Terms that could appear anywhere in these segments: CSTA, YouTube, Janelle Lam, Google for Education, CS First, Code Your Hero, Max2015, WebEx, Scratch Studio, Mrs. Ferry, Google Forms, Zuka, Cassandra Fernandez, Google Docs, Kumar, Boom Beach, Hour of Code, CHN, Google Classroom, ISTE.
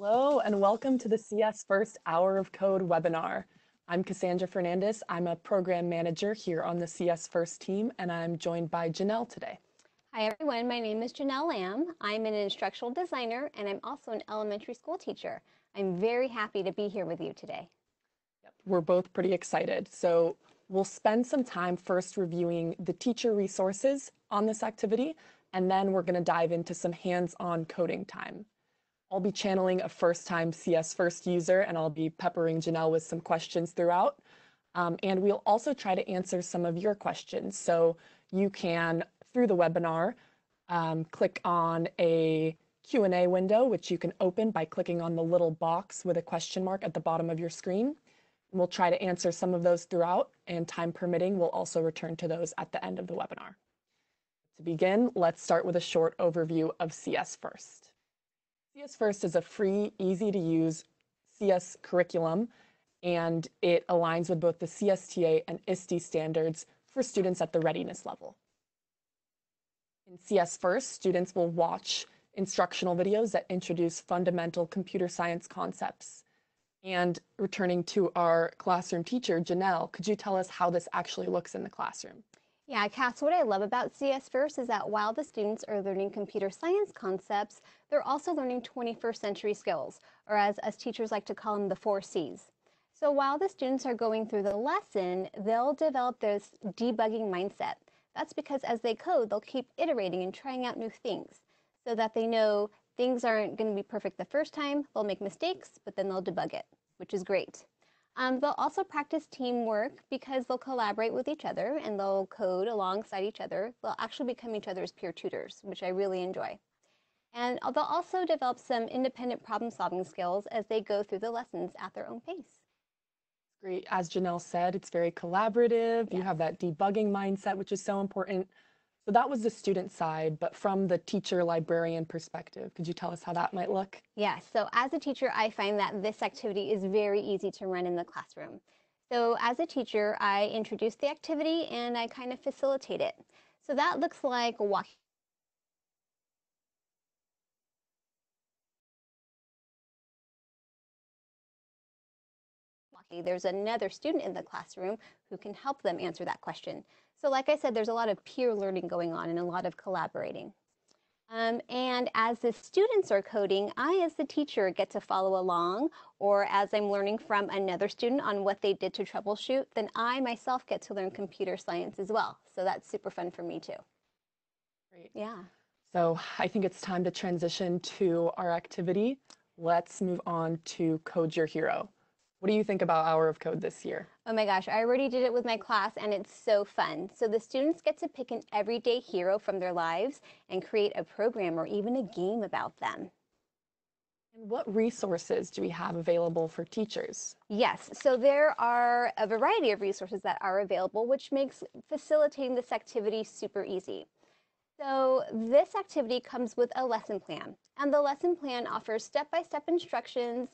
Hello and welcome to the CS First Hour of Code webinar. I'm Cassandra Fernandez. I'm a program manager here on the CS First team, and I'm joined by Janelle today. Hi everyone, my name is Janelle Lam. I'm an instructional designer and I'm also an elementary school teacher. I'm very happy to be here with you today. Yep, we're both pretty excited. So we'll spend some time first reviewing the teacher resources on this activity, and then we're going to dive into some hands-on coding time. I'll be channeling a first-time CS First user, and I'll be peppering Janelle with some questions throughout. And we'll also try to answer some of your questions. So you can, through the webinar, click on a Q&A window, which you can open by clicking on the little box with a question mark at the bottom of your screen. And we'll try to answer some of those throughout, and time permitting, we'll also return to those at the end of the webinar. To begin, let's start with a short overview of CS First. CS First is a free, easy-to-use CS curriculum, and it aligns with both the CSTA and ISTE standards for students at the readiness level. In CS First, students will watch instructional videos that introduce fundamental computer science concepts. And returning to our classroom teacher, Janelle, could you tell us how this actually looks in the classroom? Yeah, Cass, what I love about CS First is that while the students are learning computer science concepts, they're also learning 21st century skills, or as us teachers like to call them, the 4 C's. So while the students are going through the lesson, they'll develop this debugging mindset. That's because as they code, they'll keep iterating and trying out new things so that they know things aren't going to be perfect the first time. They'll make mistakes, but then they'll debug it, which is great. They'll also practice teamwork because they'll collaborate with each other and they'll code alongside each other. They'll actually become each other's peer tutors, which I really enjoy. And they'll also develop some independent problem-solving skills as they go through the lessons at their own pace. Great. As Janelle said, it's very collaborative. Yes. You have that debugging mindset, which is so important. So that was the student side, but from the teacher librarian perspective, could you tell us how that might look? Yeah, so as a teacher, I find that this activity is very easy to run in the classroom. So as a teacher, I introduce the activity and I kind of facilitate it. So that looks like walking. There's another student in the classroom who can help them answer that question. So like I said, there's a lot of peer learning going on and a lot of collaborating. And as the students are coding, I as the teacher get to follow along, or as I'm learning from another student on what they did to troubleshoot, then I myself get to learn computer science as well. So that's super fun for me too. Great. Yeah. So I think it's time to transition to our activity. Let's move on to Code Your Hero. What do you think about Hour of Code this year? Oh my gosh, I already did it with my class and it's so fun. So the students get to pick an everyday hero from their lives and create a program or even a game about them. And what resources do we have available for teachers? Yes, so there are a variety of resources that are available, which makes facilitating this activity super easy. So this activity comes with a lesson plan, and the lesson plan offers step-by-step instructions.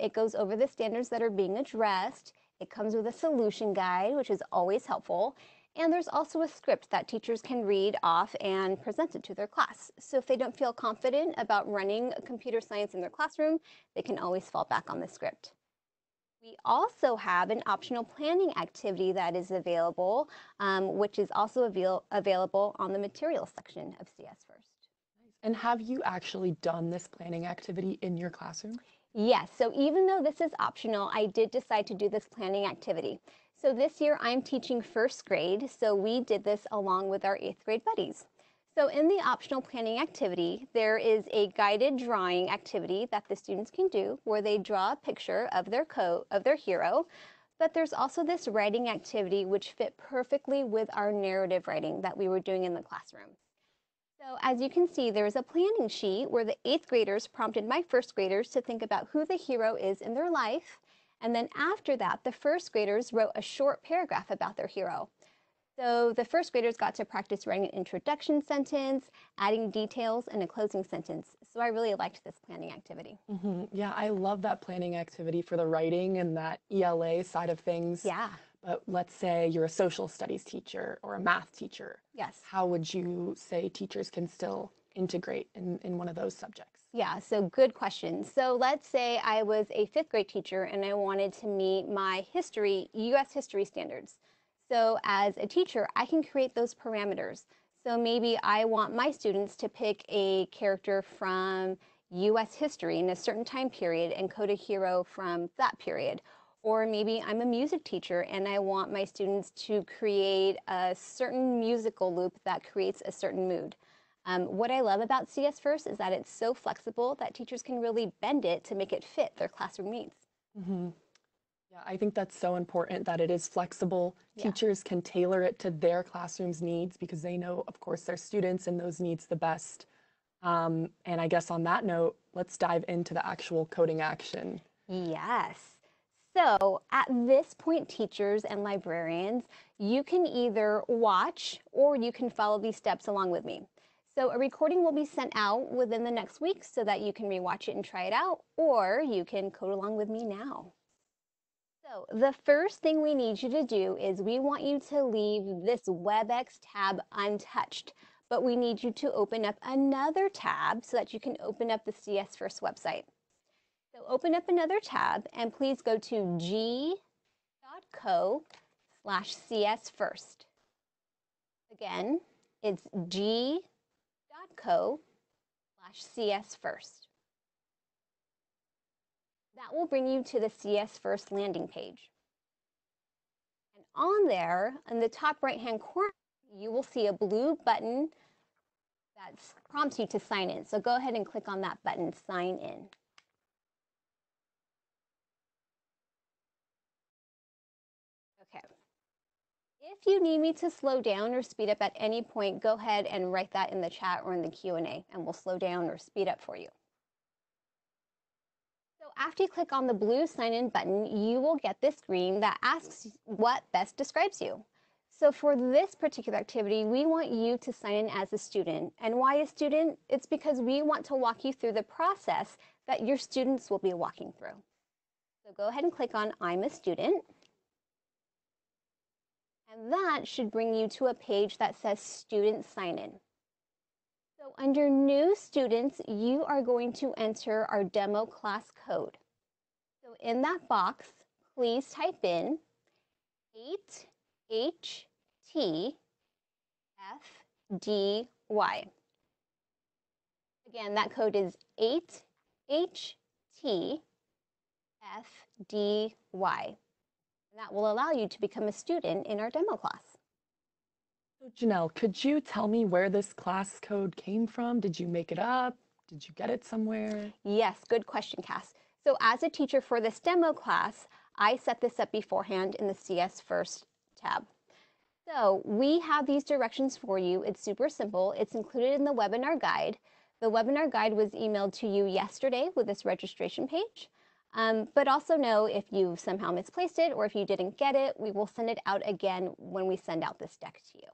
It goes over the standards that are being addressed. It comes with a solution guide, which is always helpful. And there's also a script that teachers can read off and present it to their class. So if they don't feel confident about running computer science in their classroom, they can always fall back on the script. We also have an optional planning activity that is available, which is also available on the materials section of CS First. And have you actually done this planning activity in your classroom? Yes, so even though this is optional, I did decide to do this planning activity. So this year I'm teaching first grade, so we did this along with our 8th grade buddies. So in the optional planning activity, there is a guided drawing activity that the students can do where they draw a picture of their hero, but there's also this writing activity which fit perfectly with our narrative writing that we were doing in the classroom. So as you can see, there is a planning sheet where the 8th graders prompted my 1st graders to think about who the hero is in their life. And then after that, the 1st graders wrote a short paragraph about their hero. So the 1st graders got to practice writing an introduction sentence, adding details, and a closing sentence. So I really liked this planning activity. Yeah, I love that planning activity for the writing and that ELA side of things. Yeah. But let's say you're a social studies teacher or a math teacher. Yes. How would you say teachers can still integrate in one of those subjects? Yeah, so good question. So let's say I was a 5th grade teacher and I wanted to meet my history, US history standards. So as a teacher, I can create those parameters. So maybe I want my students to pick a character from US history in a certain time period and code a hero from that period. Or maybe I'm a music teacher and I want my students to create a certain musical loop that creates a certain mood. What I love about CS First is that it's so flexible that teachers can really bend it to make it fit their classroom needs. Mm-hmm. Yeah, I think that's so important that it is flexible. Yeah. Teachers can tailor it to their classroom's needs because they know, of course, their students and those needs the best. And I guess on that note, let's dive into the actual coding action. Yes. So at this point, teachers and librarians, you can either watch or you can follow these steps along with me. So a recording will be sent out within the next week so that you can rewatch it and try it out, or you can code along with me now. So the first thing we need you to do is we want you to leave this WebEx tab untouched, but we need you to open up another tab so that you can open up the CS First website. So open up another tab and please go to g.co/csfirst. Again, it's g.co/csfirst. That will bring you to the CS First landing page. And on there, in the top right-hand corner, you will see a blue button that prompts you to sign in. So go ahead and click on that button, sign in. If you need me to slow down or speed up at any point, go ahead and write that in the chat or in the Q&A, and we'll slow down or speed up for you. So after you click on the blue sign in button, you will get this screen that asks what best describes you. So for this particular activity, we want you to sign in as a student. And why a student? It's because we want to walk you through the process that your students will be walking through. So go ahead and click on I'm a student. And that should bring you to a page that says Student Sign In. So under New Students, you are going to enter our demo class code. So in that box, please type in 8HTFDY. Again, that code is 8HTFDY. That will allow you to become a student in our demo class. So Janelle, could you tell me where this class code came from? Did you make it up? Did you get it somewhere? Yes, good question, Cass. So as a teacher for this demo class, I set this up beforehand in the CS First tab. So we have these directions for you. It's super simple. It's included in the webinar guide. The webinar guide was emailed to you yesterday with this registration page. But also know if you somehow misplaced it or if you didn't get it, we will send it out again when we send out this deck to you.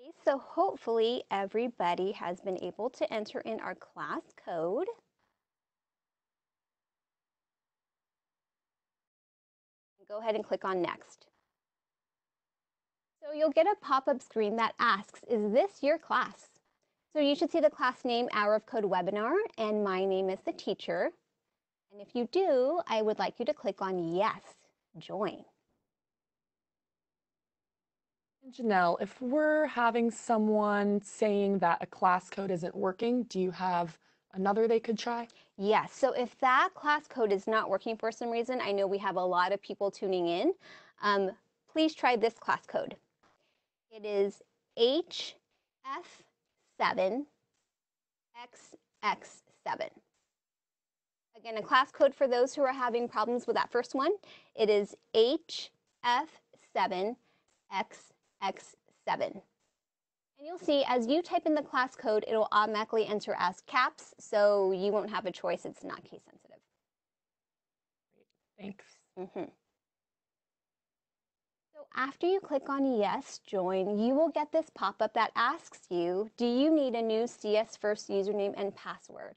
Okay, so hopefully everybody has been able to enter in our class code. Go ahead and click on next. So you'll get a pop-up screen that asks, is this your class? So you should see the class name, Hour of Code Webinar, and my name is the teacher. And if you do, I would like you to click on Yes, Join. Janelle, if we're having someone saying that a class code isn't working, do you have another they could try? Yes, so if that class code is not working for some reason, I know we have a lot of people tuning in, please try this class code. It is HF7XX7. Again, a class code for those who are having problems with that first one, it is HF7XX7. And you'll see as you type in the class code, it'll automatically enter as caps, so you won't have a choice. It's not case sensitive. Thanks. Mm-hmm. After you click on Yes, Join, you will get this pop-up that asks you, do you need a new CS First username and password?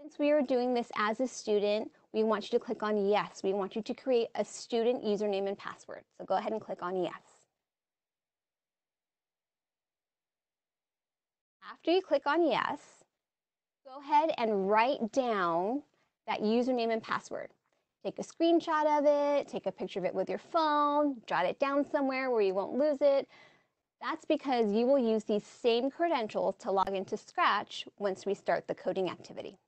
Since we are doing this as a student, we want you to click on Yes. We want you to create a student username and password. So go ahead and click on Yes. After you click on yes, go ahead and write down that username and password. Take a screenshot of it, take a picture of it with your phone, jot it down somewhere where you won't lose it. That's because you will use these same credentials to log into Scratch once we start the coding activity.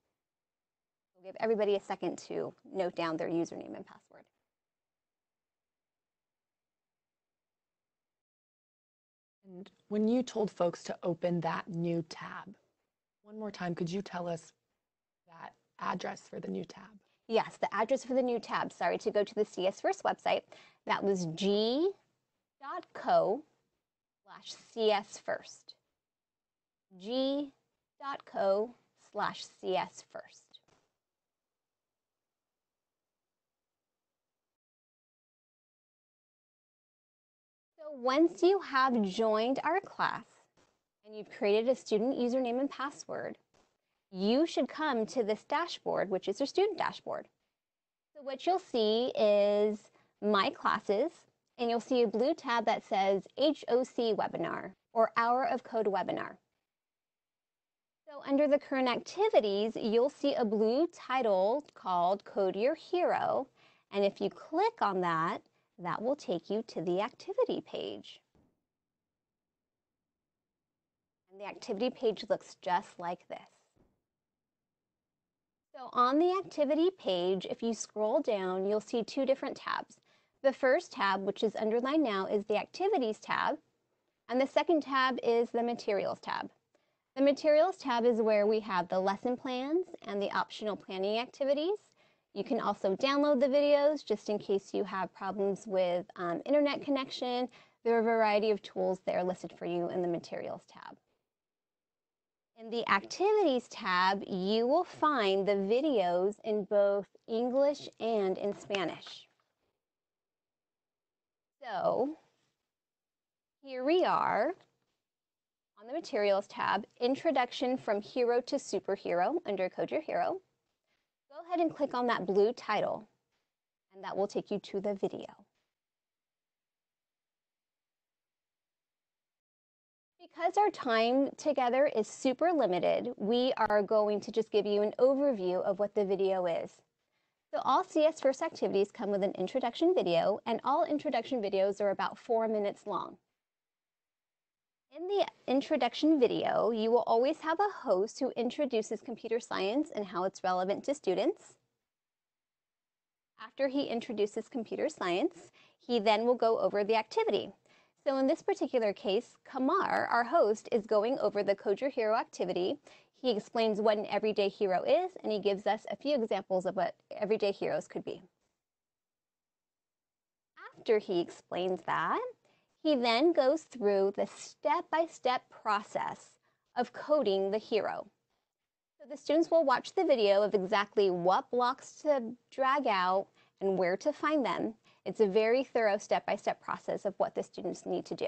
We'll give everybody a second to note down their username and password. And when you told folks to open that new tab, one more time, could you tell us that address for the new tab? Yes, the address for the new tab, sorry, to go to the CS First website, that was g.co/CSFirst. g.co/CSFirst. So once you have joined our class and you've created a student username and password, you should come to this dashboard, which is your student dashboard. So what you'll see is My Classes, and you'll see a blue tab that says HOC Webinar or Hour of Code Webinar. So under the current activities, you'll see a blue title called Code Your Hero, and if you click on that, that will take you to the activity page. And the activity page looks just like this. So on the activity page, if you scroll down, you'll see two different tabs. The first tab, which is underlined now, is the Activities tab, and the second tab is the Materials tab. The Materials tab is where we have the lesson plans and the optional planning activities. You can also download the videos just in case you have problems with internet connection. There are a variety of tools that are listed for you in the Materials tab. In the Activities tab, you will find the videos in both English and in Spanish. So here we are on the Materials tab, Introduction from Hero to Superhero under Code Your Hero. Go ahead and click on that blue title, and that will take you to the video. Because our time together is super limited, we are going to just give you an overview of what the video is. So all CS First activities come with an introduction video, and all introduction videos are about 4 minutes long. In the introduction video, you will always have a host who introduces computer science and how it's relevant to students. After he introduces computer science, he then will go over the activity. So in this particular case, Kumar, our host, is going over the Code Your Hero activity. He explains what an everyday hero is, and he gives us a few examples of what everyday heroes could be. After he explains that, he then goes through the step-by-step process of coding the hero. So the students will watch the video of exactly what blocks to drag out and where to find them. It's a very thorough step-by-step process of what the students need to do.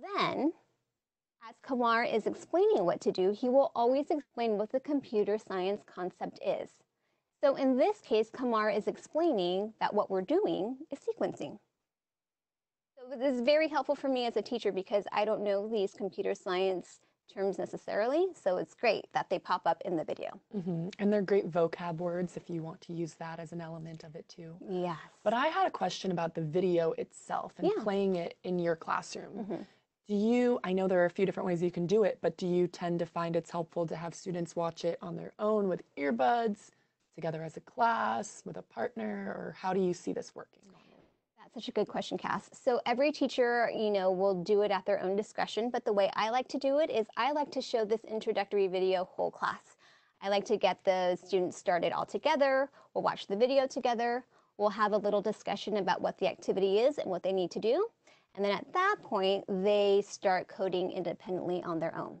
Then, as Kumar is explaining what to do, he will always explain what the computer science concept is. So in this case, Kumar is explaining that what we're doing is sequencing. So this is very helpful for me as a teacher because I don't know these computer science terms necessarily, so it's great that they pop up in the video. And they're great vocab words if you want to use that as an element of it too. Yes. But I had a question about the video itself and playing it in your classroom. Do you, I know there are a few different ways you can do it, but do you tend to find it's helpful to have students watch it on their own with earbuds, together as a class, with a partner, or how do you see this working? Such a good question, Cass. So every teacher, you know, will do it at their own discretion, but the way I like to do it is I like to show this introductory video whole class. I like to get the students started all together, we'll watch the video together, we'll have a little discussion about what the activity is and what they need to do, and then at that point, they start coding independently on their own.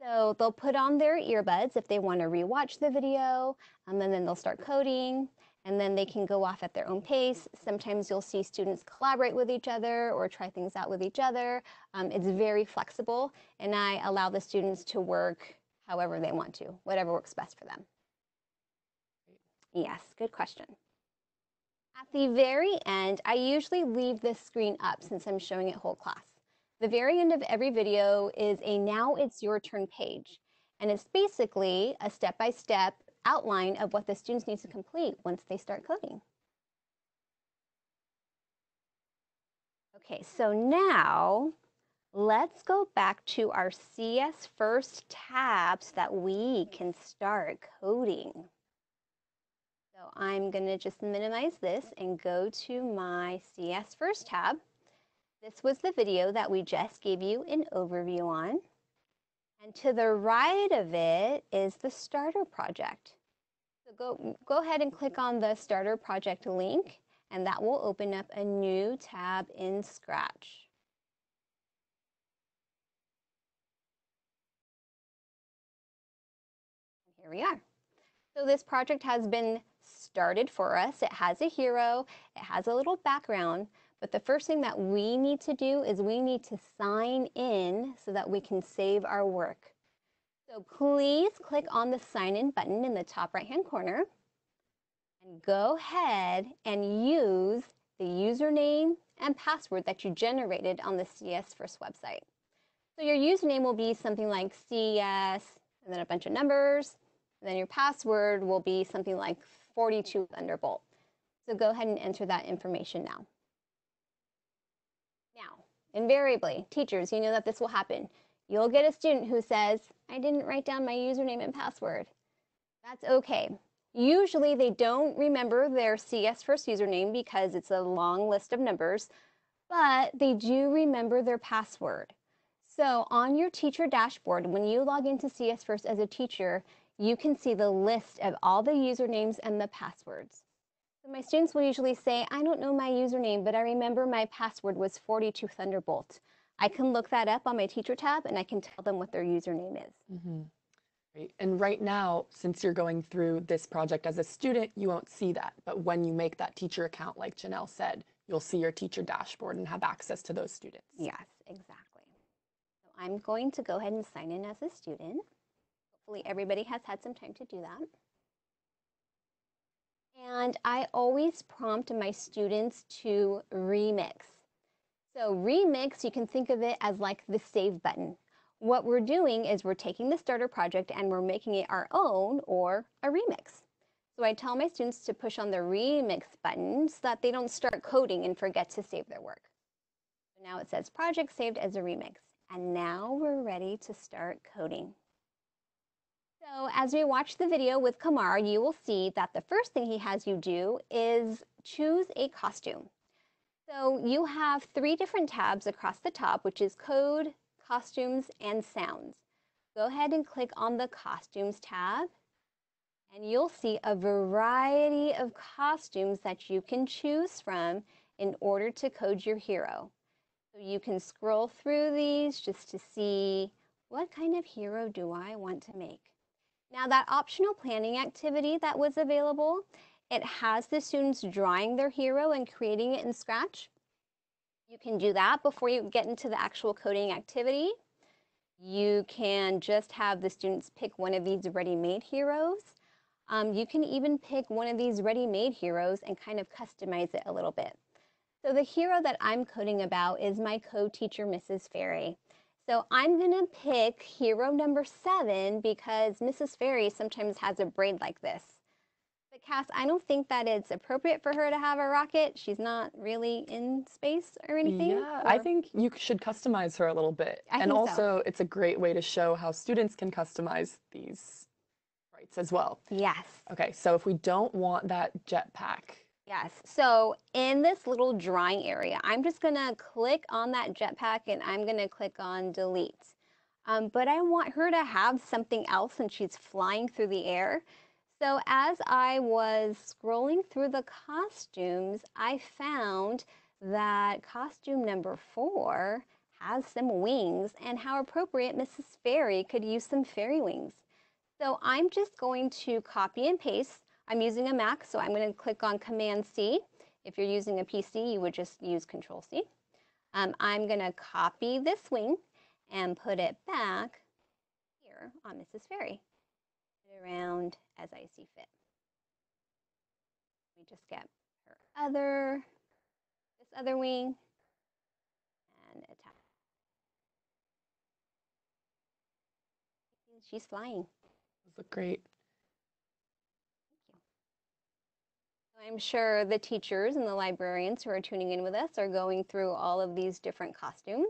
So they'll put on their earbuds if they want to rewatch the video, and then they'll start coding. And then they can go off at their own pace. Sometimes you'll see students collaborate with each other or try things out with each other. It's very flexible, and I allow the students to work however they want to, whatever works best for them. Yes, good question. At the very end, I usually leave this screen up since I'm showing it whole class. The very end of every video is a Now It's Your Turn page. And it's basically a step-by-step outline of what the students need to complete once they start coding. Okay, so now let's go back to our CS First tab so that we can start coding. So I'm going to just minimize this and go to my CS First tab. This was the video that we just gave you an overview on. And to the right of it is the starter project. So go ahead and click on the starter project link, and that will open up a new tab in Scratch. Here we are. So this project has been started for us. It has a hero, it has a little background, but the first thing that we need to do is we need to sign in so that we can save our work. So please click on the sign in button in the top right hand corner and go ahead and use the username and password that you generated on the CS First website. So your username will be something like CS and then a bunch of numbers, and then your password will be something like 42 Thunderbolt. So go ahead and enter that information now. Invariably, teachers, you know that this will happen. You'll get a student who says, I didn't write down my username and password. That's okay. Usually they don't remember their CS First username because it's a long list of numbers, but they do remember their password. So on your teacher dashboard, when you log into CS First as a teacher, you can see the list of all the usernames and the passwords. So my students will usually say, I don't know my username, but I remember my password was 42 Thunderbolt. I can look that up on my teacher tab and I can tell them what their username is. Mm-hmm. Great. And right now, since you're going through this project as a student, you won't see that. But when you make that teacher account, like Janelle said, you'll see your teacher dashboard and have access to those students. Yes, exactly. So I'm going to go ahead and sign in as a student. Hopefully everybody has had some time to do that. And I always prompt my students to remix. So remix, you can think of it as like the save button. What we're doing is we're taking the starter project and we're making it our own, or a remix. So I tell my students to push on the remix button so that they don't start coding and forget to save their work. Now it says project saved as a remix. And now we're ready to start coding. So as we watch the video with Kumar, you will see that the first thing he has you do is choose a costume. So you have three different tabs across the top, which is code, costumes, and sounds. Go ahead and click on the costumes tab, and you'll see a variety of costumes that you can choose from in order to code your hero. So you can scroll through these just to see, what kind of hero do I want to make? Now that optional planning activity that was available, it has the students drawing their hero and creating it in Scratch. You can do that before you get into the actual coding activity. You can just have the students pick one of these ready-made heroes. You can even pick one of these ready-made heroes and kind of customize it a little bit. So the hero that I'm coding about is my co-teacher, Mrs. Ferry. So I'm going to pick hero number 7 because Mrs. Ferry sometimes has a braid like this. But Cass, I don't think that it's appropriate for her to have a rocket. She's not really in space or anything. Yeah, or... I think you should customize her a little bit. And also, it's a great way to show how students can customize these rights as well. Yes. Okay, so if we don't want that jetpack. Yes, so in this little drawing area, I'm just going to click on that jetpack and I'm going to click on delete. But I want her to have something else and she's flying through the air. So as I was scrolling through the costumes, I found that costume number 4 has some wings, and how appropriate, Mrs. Ferry could use some fairy wings. So I'm just going to copy and paste. I'm using a Mac, so I'm going to click on Command-C. If you're using a PC, you would just use Control-C. I'm going to copy this wing and put it back here on Mrs. Ferry. Put it around as I see fit. Let me just get her other, this other wing, and attach. She's flying. Those look great. I'm sure the teachers and the librarians who are tuning in with us are going through all of these different costumes.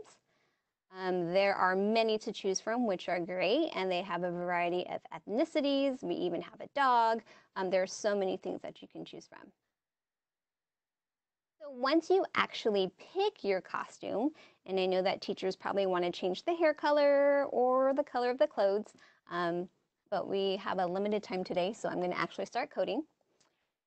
There are many to choose from, which are great, and they have a variety of ethnicities. We even have a dog. There are so many things that you can choose from. So once you actually pick your costume, and I know that teachers probably want to change the hair color or the color of the clothes, but we have a limited time today, so I'm going to actually start coding.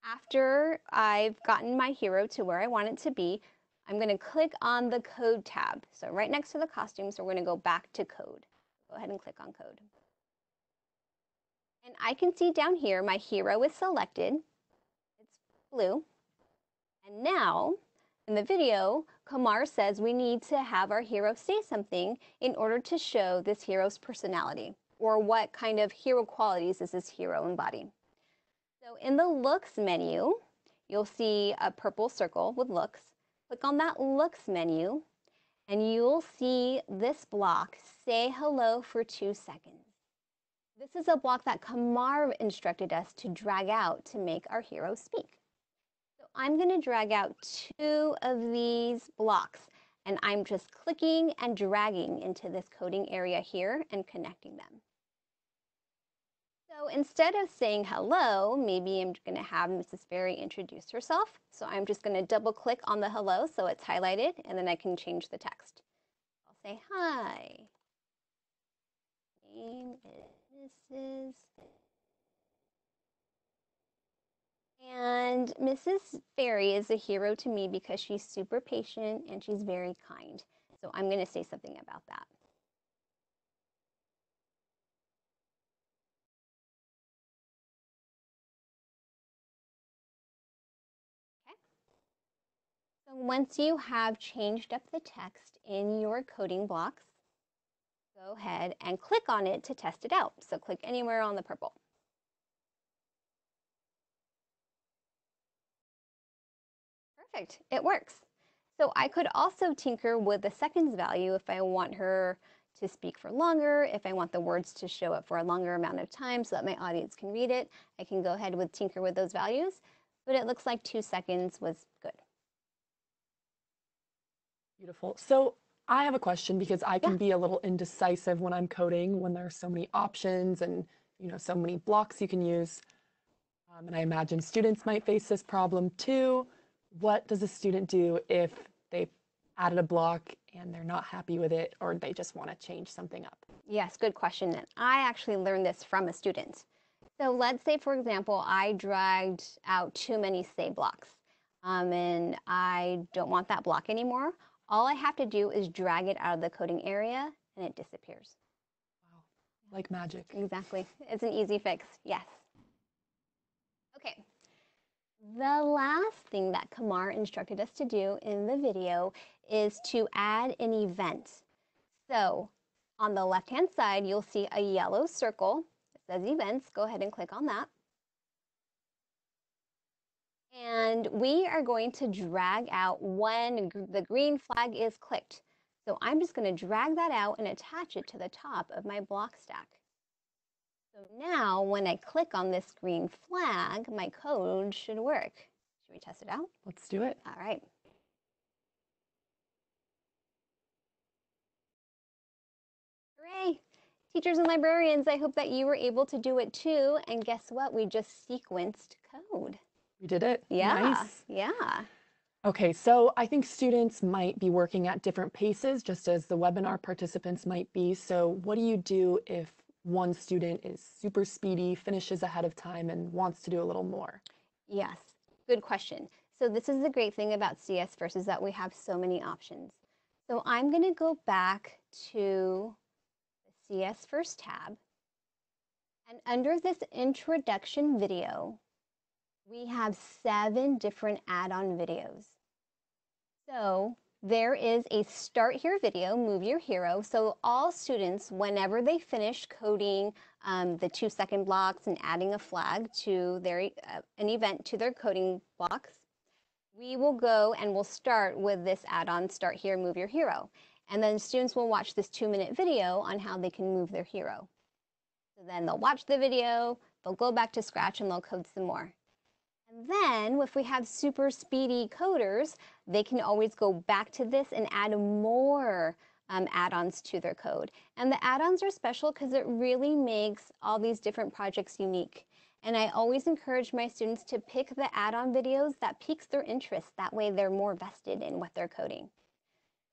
After I've gotten my hero to where I want it to be, I'm going to click on the code tab. So right next to the costume, so we're going to go back to code. Go ahead and click on code. And I can see down here my hero is selected. It's blue. And now in the video, Kumar says we need to have our hero say something in order to show this hero's personality, or what kind of hero qualities does this hero embody. So in the looks menu, you'll see a purple circle with looks. Click on that looks menu and you'll see this block, say hello for 2 seconds. This is a block that Kumar instructed us to drag out to make our hero speak. So I'm going to drag out 2 of these blocks, and I'm just clicking and dragging into this coding area here and connecting them. So instead of saying hello, maybe I'm going to have Mrs. Ferry introduce herself. So I'm just going to double click on the hello so it's highlighted, and then I can change the text. I'll say, hi, my name is Mrs. And Mrs. Ferry is a hero to me because she's super patient and she's very kind. So I'm going to say something about that. So once you have changed up the text in your coding blocks, go ahead and click on it to test it out. So click anywhere on the purple. Perfect, it works. So I could also tinker with the seconds value if I want her to speak for longer, if I want the words to show up for a longer amount of time so that my audience can read it. I can go ahead with tinker with those values, but it looks like 2 seconds was good. Beautiful. So I have a question, because I can be a little indecisive when I'm coding, when there are so many options and, you know, so many blocks you can use. And I imagine students might face this problem too. What does a student do if they've added a block and they're not happy with it, or they just want to change something up? Yes, good question. And I actually learned this from a student. So let's say, for example, I dragged out too many say blocks and I don't want that block anymore. All I have to do is drag it out of the coding area and it disappears. Wow, like magic. Exactly. It's an easy fix, yes. Okay. The last thing that Kumar instructed us to do in the video is to add an event. So on the left-hand side, you'll see a yellow circle. It says events. Go ahead and click on that. And we are going to drag out when the green flag is clicked. So I'm just going to drag that out and attach it to the top of my block stack. So now when I click on this green flag, my code should work. Should we test it out? Let's do it. All right. Hooray! Teachers and librarians, I hope that you were able to do it too. And guess what? We just sequenced code. We did it. Yeah. Nice. Yeah. Okay, so I think students might be working at different paces, just as the webinar participants might be. So what do you do if one student is super speedy, finishes ahead of time, and wants to do a little more? Yes, good question. So this is the great thing about CS First, is that we have so many options. So I'm going to go back to the CS First tab. And under this introduction video, we have 7 different add-on videos. So there is a start here video, move your hero. So all students, whenever they finish coding the 2-second blocks and adding a flag to their an event to their coding blocks, we will go and we'll start with this add-on, start here, move your hero. And then students will watch this 2-minute video on how they can move their hero. So then they'll watch the video, they'll go back to Scratch, and they'll code some more. And then if we have super speedy coders, they can always go back to this and add more add-ons to their code. And the add-ons are special because it really makes all these different projects unique. And I always encourage my students to pick the add-on videos that piques their interest. That way they're more vested in what they're coding.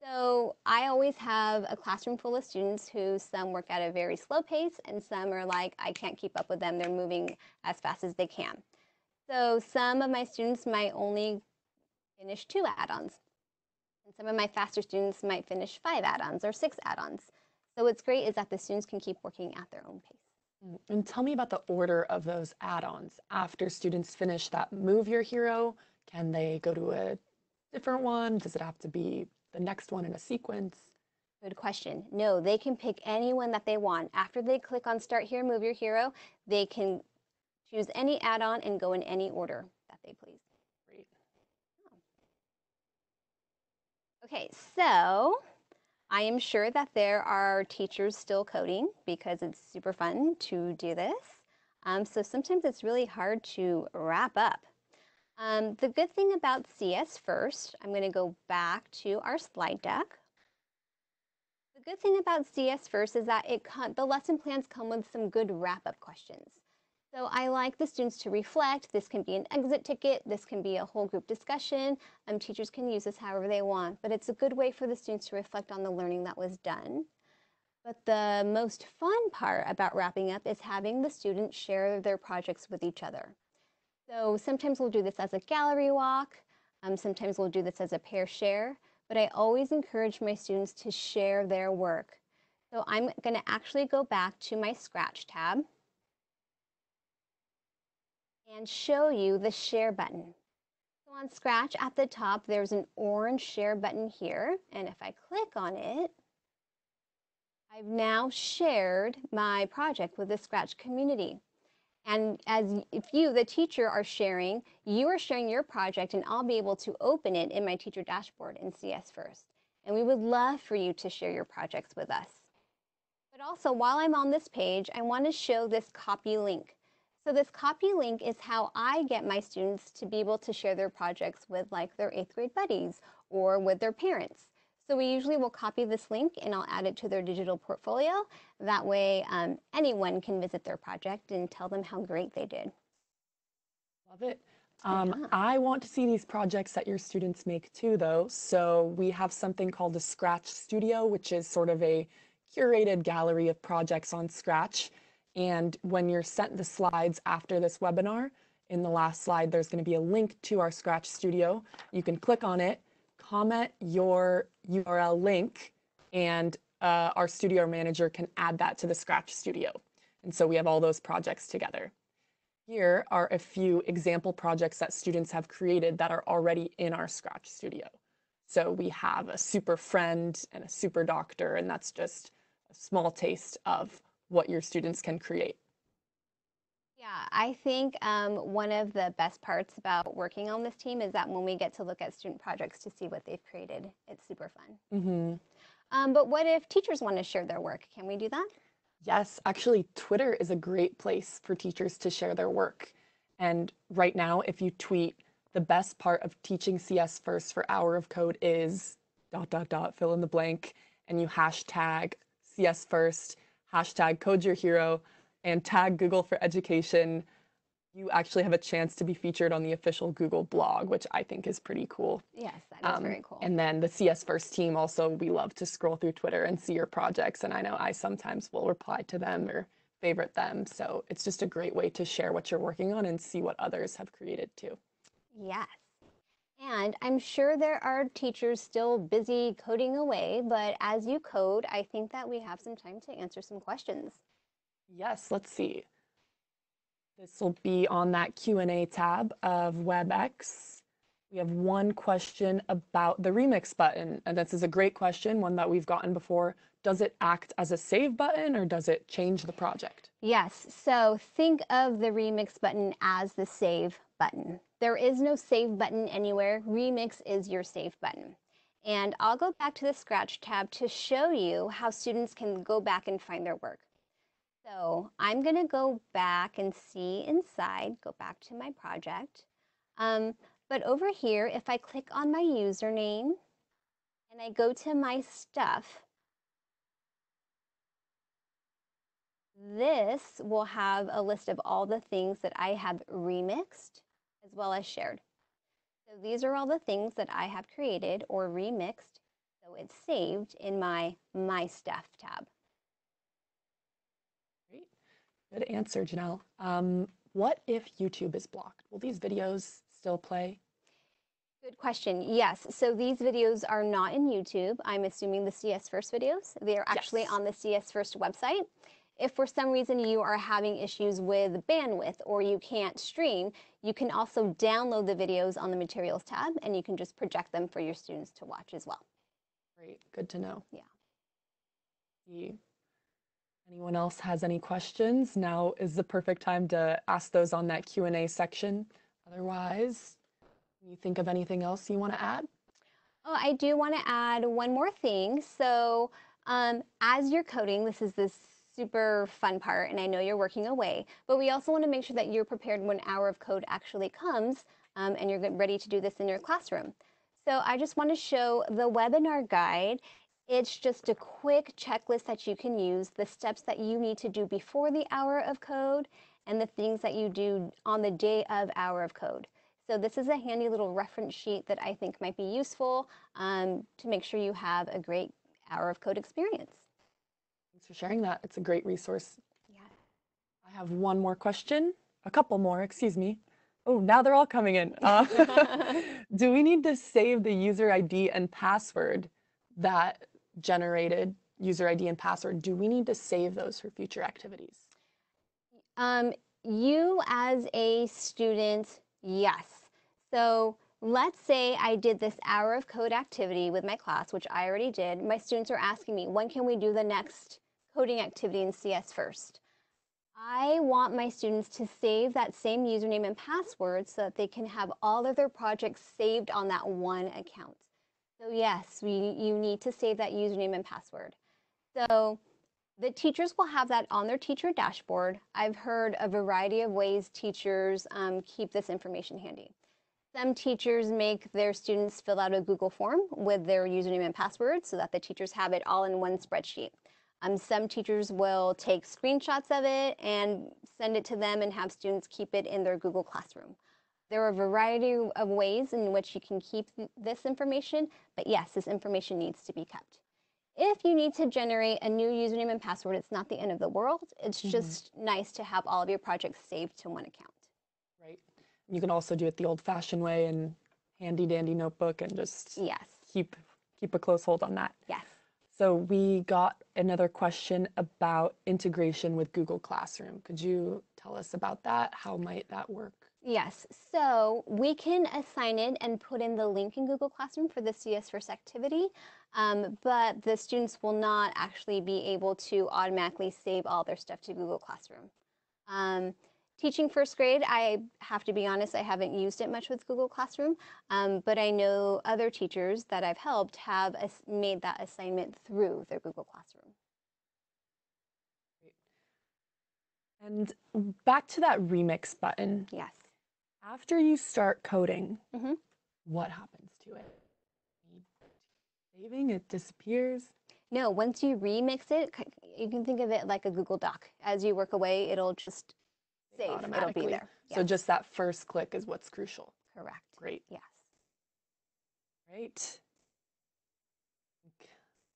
So I always have a classroom full of students who some work at a very slow pace and some are like, I can't keep up with them. They're moving as fast as they can. So some of my students might only finish 2 add-ons. And some of my faster students might finish 5 add-ons or 6 add-ons. So what's great is that the students can keep working at their own pace. And tell me about the order of those add-ons. After students finish that Move Your Hero, can they go to a different one? Does it have to be the next one in a sequence? Good question. No, they can pick any one that they want. After they click on Start Here, Move Your Hero, they can choose any add-on and go in any order that they please. Great. Okay, so I am sure that there are teachers still coding because it's super fun to do this. So sometimes it's really hard to wrap up. The good thing about CS First, I'm going to go back to our slide deck. The good thing about CS First is that the lesson plans come with some good wrap-up questions. So I like the students to reflect. This can be an exit ticket. This can be a whole group discussion. Teachers can use this however they want, but it's a good way for the students to reflect on the learning that was done. But the most fun part about wrapping up is having the students share their projects with each other. So sometimes we'll do this as a gallery walk. Sometimes we'll do this as a pair share, but I always encourage my students to share their work. So I'm going to actually go back to my Scratch tab and show you the share button. So on Scratch at the top, there's an orange share button here. And if I click on it, I've now shared my project with the Scratch community. And if you, the teacher, are sharing, you are sharing your project, and I'll be able to open it in my teacher dashboard in CS First. And we would love for you to share your projects with us. But also, while I'm on this page, I want to show this copy link. So this copy link is how I get my students to be able to share their projects with like their 8th grade buddies or with their parents. So we usually will copy this link and I'll add it to their digital portfolio. That way anyone can visit their project and tell them how great they did. Love it. I want to see these projects that your students make too though. So we have something called the Scratch Studio, which is sort of a curated gallery of projects on Scratch. And when you're sent the slides after this webinar, in the last slide, there's going to be a link to our Scratch Studio. You can click on it, comment your URL link, and our studio manager can add that to the Scratch Studio. And so we have all those projects together. Here are a few example projects that students have created that are already in our Scratch Studio. So we have a super friend and a super doctor, and that's just a small taste of what your students can create. Yeah, I think one of the best parts about working on this team is that when we get to look at student projects to see what they've created, it's super fun. But what if teachers want to share their work? Can we do that? Yes, actually, Twitter is a great place for teachers to share their work. And right now, if you tweet, the best part of teaching CS First for Hour of Code is ... fill in the blank, and you hashtag CS First, hashtag Code Your Hero, and tag Google for Education, you actually have a chance to be featured on the official Google blog, which I think is pretty cool. Yes, that is very cool. And then the CS First team also, we love to scroll through Twitter and see your projects. And I know I sometimes will reply to them or favorite them. So it's just a great way to share what you're working on and see what others have created too. Yes. And I'm sure there are teachers still busy coding away, but as you code, I think that we have some time to answer some questions. Yes, let's see. This will be on that Q&A tab of WebEx. We have one question about the remix button, and this is a great question, one that we've gotten before. Does it act as a save button or does it change the project? Yes, so think of the remix button as the save button. There is no save button anywhere. Remix is your save button. And I'll go back to the Scratch tab to show you how students can go back and find their work. So I'm going to go back and see inside, go back to my project. But over here, if I click on my username and I go to my stuff, this will have a list of all the things that I have remixed as well as shared. So these are all the things that I have created or remixed. So it's saved in my My Stuff tab. Great. Good answer, Janelle. What if YouTube is blocked? Will these videos still play? Good question. Yes. So these videos are not in YouTube. I'm assuming the CS First videos. They are actually on the CS First website. If for some reason you are having issues with bandwidth or you can't stream, you can also download the videos on the materials tab and you can just project them for your students to watch as well. Great. Good to know. Yeah. Anyone else has any questions? Now is the perfect time to ask those on that Q&A section. Otherwise, can you think of anything else you want to add? Oh, I do want to add one more thing. So as you're coding, this is this super fun part, and I know you're working away, but we also want to make sure that you're prepared when Hour of Code actually comes and you're ready to do this in your classroom. So I just want to show the webinar guide. It's just a quick checklist that you can use, the steps that you need to do before the Hour of Code and the things that you do on the day of Hour of Code. So this is a handy little reference sheet that I think might be useful to make sure you have a great Hour of Code experience. Thanks for sharing that. It's a great resource. Yeah. I have one more question, a couple more, excuse me. Oh, now they're all coming in. Do we need to save the user ID and password that generated user ID and password? Do we need to save those for future activities? You as a student, yes. So let's say I did this Hour of Code activity with my class, which I already did. My students are asking me, when can we do the next coding activity in CS First? I want my students to save that same username and password so that they can have all of their projects saved on that one account. So yes, you need to save that username and password. So the teachers will have that on their teacher dashboard. I've heard a variety of ways teachers keep this information handy. Some teachers make their students fill out a Google form with their username and password so that the teachers have it all in one spreadsheet. Some teachers will take screenshots of it and send it to them and have students keep it in their Google Classroom. There are a variety of ways in which you can keep this information, but yes, this information needs to be kept. If you need to generate a new username and password, it's not the end of the world. It's just nice to have all of your projects saved to one account. Right. You can also do it the old-fashioned way in handy-dandy notebook and just keep a close hold on that. Yes. So we got another question about integration with Google Classroom. Could you tell us about that? How might that work? Yes. So we can assign it and put in the link in Google Classroom for the CS First activity, but the students will not actually be able to automatically save all their stuff to Google Classroom. Teaching first grade, I have to be honest, I haven't used it much with Google Classroom, but I know other teachers that I've helped have made that assignment through their Google Classroom. And back to that remix button. Yes. After you start coding, what happens to it? Saving, it disappears? No, once you remix it, you can think of it like a Google Doc. As you work away, it'll just save automatically. It'll be there. Yes. So just that first click is what's crucial. Correct. Great. Yes. Great.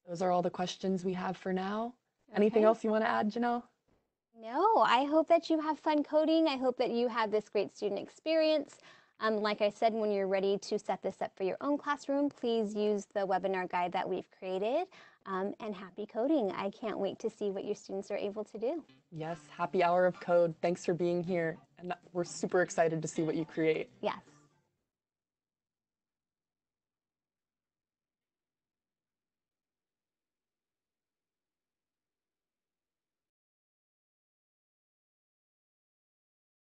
Those are all the questions we have for now. Okay. Anything else you want to add, Janelle? No, I hope that you have fun coding. I hope that you have this great student experience. Like I said, when you're ready to set this up for your own classroom, please use the webinar guide that we've created. And happy coding. I can't wait to see what your students are able to do. Yes, happy Hour of Code. Thanks for being here. And we're super excited to see what you create. Yes.